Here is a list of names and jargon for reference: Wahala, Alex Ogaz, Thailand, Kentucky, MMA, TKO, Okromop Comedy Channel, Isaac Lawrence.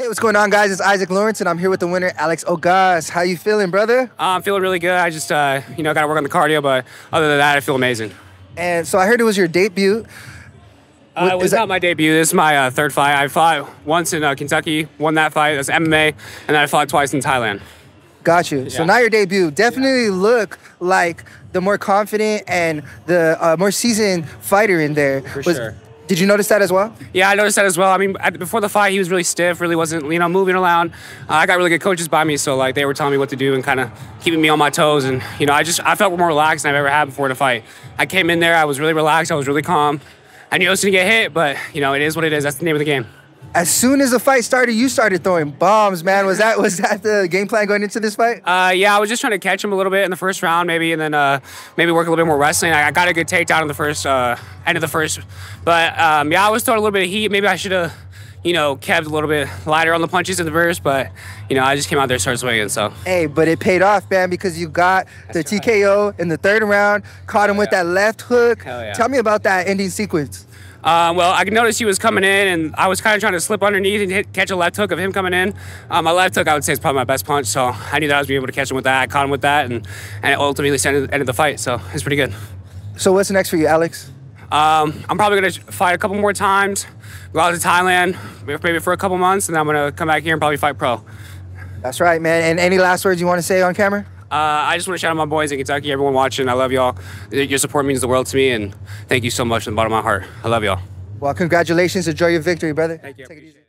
Hey, what's going on, guys? It's Isaac Lawrence, and I'm here with the winner, Alex Ogaz. How you feeling, brother? I'm feeling really good. I just, got to work on the cardio, but other than that, I feel amazing. And so I heard it was your debut. It was not my debut. This is my third fight. I fought once in Kentucky, won that fight. That's MMA, and then I fought twice in Thailand. Got you. Yeah. So now your debut. Definitely look like the more confident and the more seasoned fighter in there. For sure. Did you notice that as well? Yeah, I noticed that as well. I mean, before the fight, he was really stiff, really wasn't, moving around. I got really good coaches by me, so like they were telling me what to do and kind of keeping me on my toes. And I felt more relaxed than I've ever had before in a fight. I came in there, I was really relaxed, I was really calm. I knew I was gonna get hit, but it is what it is. That's the name of the game. As soon as the fight started, you started throwing bombs, man. Was that the game plan going into this fight? Yeah, I was just trying to catch him a little bit in the first round, maybe, and then maybe work a little bit more wrestling. I got a good takedown in the first end of the first, but yeah, I was throwing a little bit of heat. Maybe I should have, kept a little bit lighter on the punches in the verse, but I just came out there and started swinging. So hey, but it paid off, man, because you got the TKO in the third round, caught him with that left hook. Tell me about that ending sequence. Well, I noticed he was coming in, and I was kind of trying to slip underneath and catch a left hook of him coming in. My left hook, I would say, is probably my best punch, so I knew that I was being able to catch him with that. I caught him with that, and it ultimately ended the fight, so it's pretty good. So what's next for you, Alex? I'm probably going to fight a couple more times, go out to Thailand, maybe for a couple months, and then I'm going to come back here and probably fight pro. That's right, man. And any last words you want to say on camera? I just want to shout out my boys in Kentucky, everyone watching. I love y'all. Your support means the world to me, and thank you so much from the bottom of my heart. I love y'all. Well, congratulations. Enjoy your victory, brother. Thank you. Take it easy.